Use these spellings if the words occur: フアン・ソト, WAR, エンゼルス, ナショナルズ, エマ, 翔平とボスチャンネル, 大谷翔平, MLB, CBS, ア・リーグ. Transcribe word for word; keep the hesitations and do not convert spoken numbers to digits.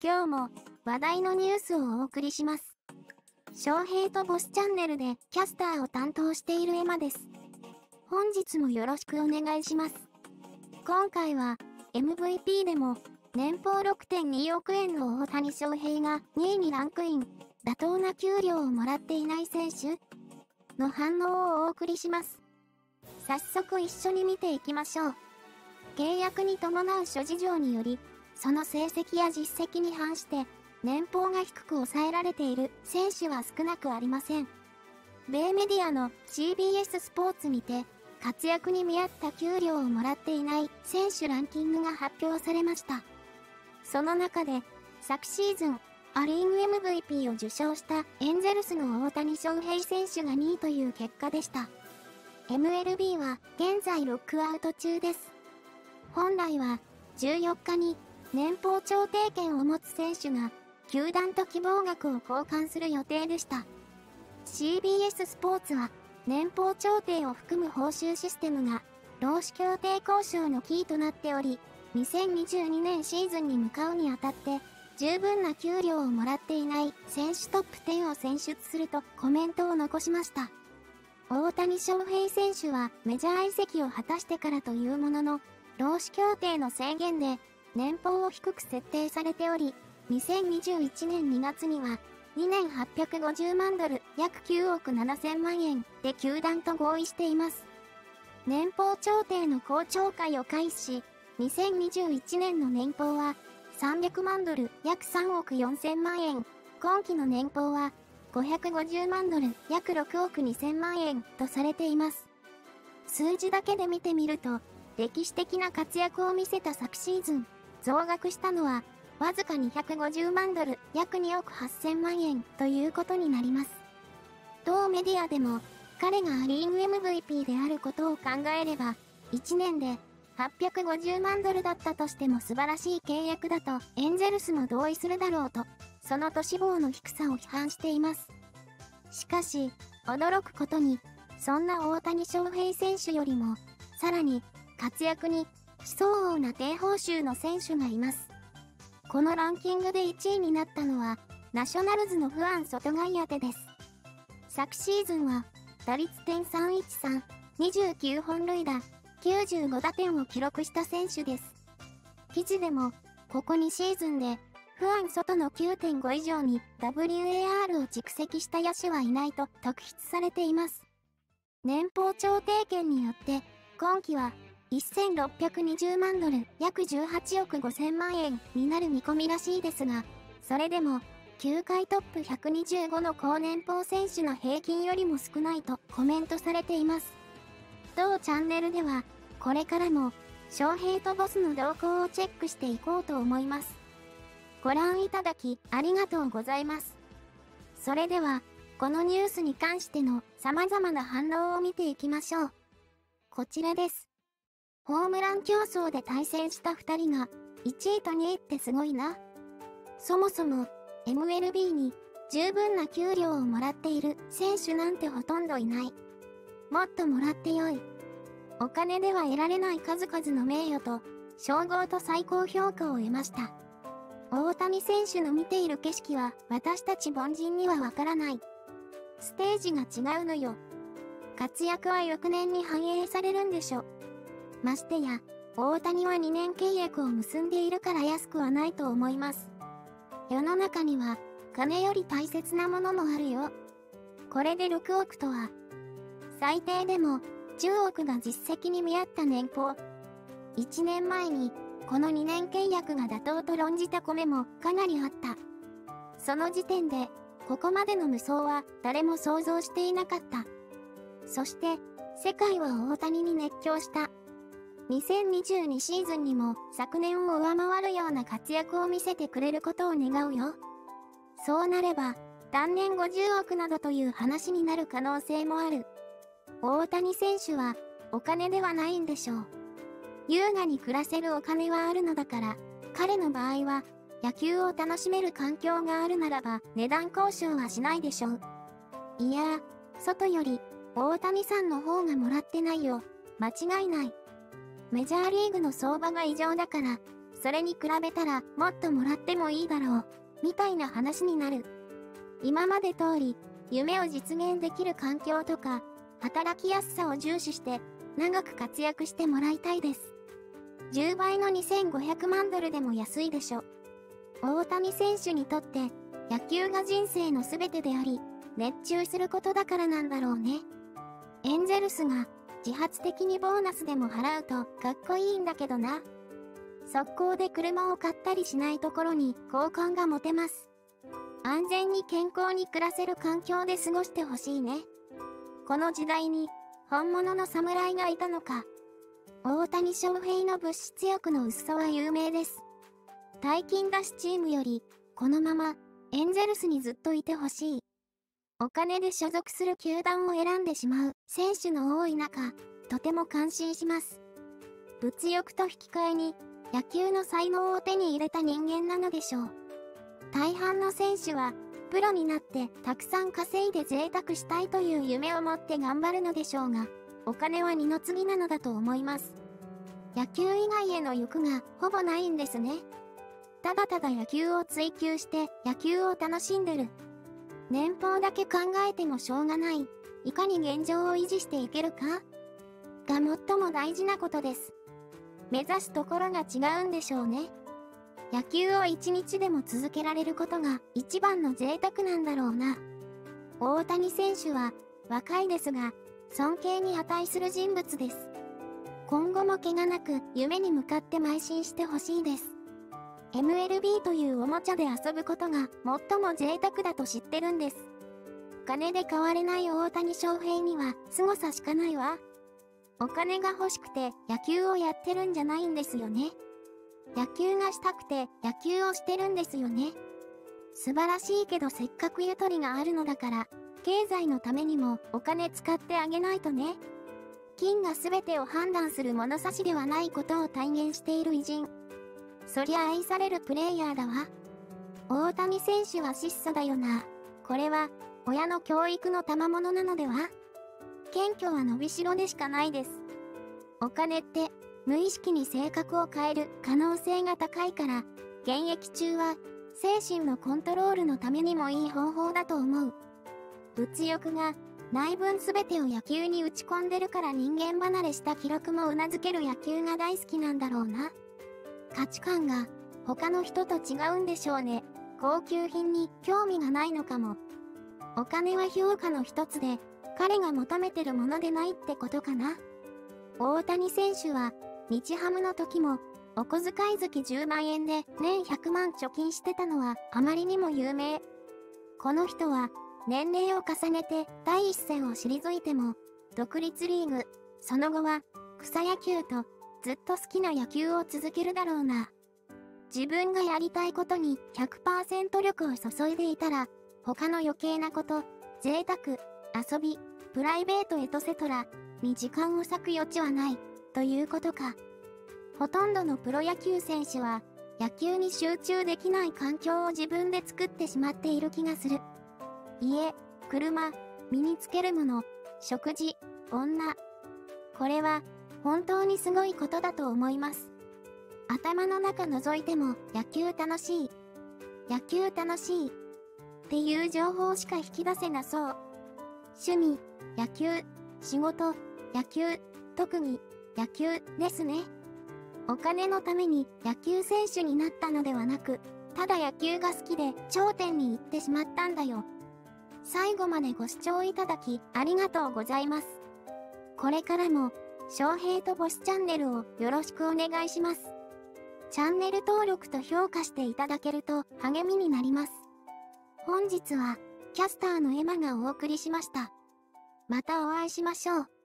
今日も話題のニュースをお送りします。翔平とボスチャンネルでキャスターを担当しているエマです。本日もよろしくお願いします。今回は エムブイピー でも年俸 ろくてんにおくえんの大谷翔平がにいにランクイン、妥当な給料をもらっていない選手の反応をお送りします。早速一緒に見ていきましょう。契約に伴う諸事情により、その成績や実績に反して、年俸が低く抑えられている選手は少なくありません。米メディアの シービーエス スポーツにて、活躍に見合った給料をもらっていない選手ランキングが発表されました。その中で、昨シーズン、ア・リーグ エムブイピー を受賞したエンゼルスの大谷翔平選手がにいという結果でした。エムエルビー は現在ロックアウト中です。本来はじゅうよっかに年俸調停権を持つ選手が球団と希望額を交換する予定でした。シービーエス スポーツは年俸調停を含む報酬システムが労使協定交渉のキーとなっており、にせんにじゅうにねんシーズンに向かうにあたって十分な給料をもらっていない選手トップじゅうを選出するとコメントを残しました。大谷翔平選手はメジャー移籍を果たしてからというものの、労使協定の制限で年俸を低く設定されており、にせんにじゅういちねんにがつにはにねんはっぴゃくごじゅうまんドル約きゅうおくななせんまんえんで球団と合意しています。年俸調停の公聴会を開始し、にせんにじゅういちねんの年俸はさんびゃくまんドル約さんおくよんせんまんえん、今期の年俸はごひゃくごじゅうまんドル約ろくおくにせんまんえんとされています。数字だけで見てみると、歴史的な活躍を見せた昨シーズン、増額したのは、わずかにひゃくごじゅうまんドル約におくはっせんまんえんということになります。同メディアでも、彼がア・リーグ エムブイピー であることを考えれば、いちねんではっぴゃくごじゅうまんドルだったとしても素晴らしい契約だと、エンゼルスも同意するだろうと、その都市棒の低さを批判しています。しかし、驚くことに、そんな大谷翔平選手よりも、さらに、活躍に、不相応な低報酬の選手がいます。このランキングでいちいになったのは、ナショナルズのフアン・ソトガイアテです。昨シーズンは、打率点さんいちさん、にじゅうきゅうほんるいだ、きゅうじゅうごだてんを記録した選手です。記事でも、ここにシーズンで、フアン・ソトの きゅうてんご 以上に ダブリューエーアール を蓄積した野手はいないと特筆されています。年俸調停権によって、今期はせんろっぴゃくにじゅうまんドル約じゅうはちおくごせんまんえんになる見込みらしいですが、それでも、球界トップひゃくにじゅうごの高年俸選手の平均よりも少ないとコメントされています。同チャンネルでは、これからも、翔平とボスの動向をチェックしていこうと思います。ご覧いただきありがとうございます。それでは、このニュースに関しての様々な反応を見ていきましょう。こちらです。ホームラン競争で対戦したふたりがいちいとにいってすごいな。そもそも エムエルビー に十分な給料をもらっている選手なんてほとんどいない。もっともらってよい。お金では得られない数々の名誉と称号と最高評価を得ました。大谷選手の見ている景色は私たち凡人にはわからない。ステージが違うのよ。活躍は翌年に反映されるんでしょ。ましてや、大谷はにねん契約を結んでいるから安くはないと思います。世の中には金より大切なものもあるよ。これでろくおくとは、最低でもじゅうおくが実績に見合った年俸。いちねんまえに、このにねん契約が妥当と論じた声もかなりあった。その時点で、ここまでの無双は誰も想像していなかった。そして、世界は大谷に熱狂した。にせんにじゅうにシーズンにも昨年を上回るような活躍を見せてくれることを願うよ。そうなれば、単年ごじゅうおくなどという話になる可能性もある。大谷選手はお金ではないんでしょう。優雅に暮らせるお金はあるのだから、彼の場合は、野球を楽しめる環境があるならば値段交渉はしないでしょう。いやー、外より、大谷さんの方がもらってないよ、間違いない。メジャーリーグの相場が異常だから、それに比べたらもっともらってもいいだろう、みたいな話になる。今まで通り、夢を実現できる環境とか、働きやすさを重視して、長く活躍してもらいたいです。じゅうばいのにせんごひゃくまんドルでも安いでしょ。大谷選手にとって、野球が人生のすべてであり、熱中することだからなんだろうね。エンゼルスが、自発的にボーナスでも払うとかっこいいんだけどな。速攻で車を買ったりしないところに好感が持てます。安全に健康に暮らせる環境で過ごしてほしいね。この時代に本物の侍がいたのか。大谷翔平の物質欲の薄さは有名です。大金出しチームよりこのままエンゼルスにずっといてほしい。お金で所属する球団を選んでしまう選手の多い中、とても感心します。物欲と引き換えに野球の才能を手に入れた人間なのでしょう。大半の選手はプロになってたくさん稼いで贅沢したいという夢を持って頑張るのでしょうが、お金は二の次なのだと思います。野球以外への欲がほぼないんですね。ただただ野球を追求して野球を楽しんでる。年俸だけ考えてもしょうがない。いかに現状を維持していけるかが最も大事なことです。目指すところが違うんでしょうね。野球を一日でも続けられることが一番の贅沢なんだろうな。大谷選手は若いですが、尊敬に値する人物です。今後も怪我なく夢に向かって邁進してほしいです。エムエルビー というおもちゃで遊ぶことが最も贅沢だと知ってるんです。金で買われない大谷翔平には凄さしかないわ。お金が欲しくて野球をやってるんじゃないんですよね。野球がしたくて野球をしてるんですよね。素晴らしいけどせっかくゆとりがあるのだから、経済のためにもお金使ってあげないとね。金が全てを判断する物差しではないことを体現している偉人。そりゃ愛されるプレイヤーだわ。大谷選手は質素だよな。これは、親の教育の賜物なのでは？謙虚は伸びしろでしかないです。お金って、無意識に性格を変える可能性が高いから、現役中は、精神のコントロールのためにもいい方法だと思う。物欲が、ない分全てを野球に打ち込んでるから人間離れした記録もうなずける野球が大好きなんだろうな。価値観が他の人と違うんでしょうね。高級品に興味がないのかも。お金は評価の一つで、彼が求めてるものでないってことかな。大谷選手は、日ハムの時も、お小遣い月じゅうまんえんで年ひゃくまん貯金してたのはあまりにも有名。この人は、年齢を重ねて第一線を退いても、独立リーグ、その後は、草野球と、ずっと好きな野球を続けるだろうな。自分がやりたいことに ひゃくパーセント 力を注いでいたら、他の余計なこと、贅沢、遊び、プライベートエトセトラに時間を割く余地はない、ということか。ほとんどのプロ野球選手は、野球に集中できない環境を自分で作ってしまっている気がする。家、車、身につけるもの、食事、女。これは、本当にすごいことだと思います。頭の中覗いても野球楽しい。野球楽しい。っていう情報しか引き出せなそう。趣味、野球、仕事、野球、特技、野球ですね。お金のために野球選手になったのではなく、ただ野球が好きで頂点に行ってしまったんだよ。最後までご視聴いただきありがとうございます。これからも、翔平とボスチャンネルをよろしくお願いします。チャンネル登録と評価していただけると励みになります。本日はキャスターのエマがお送りしました。またお会いしましょう。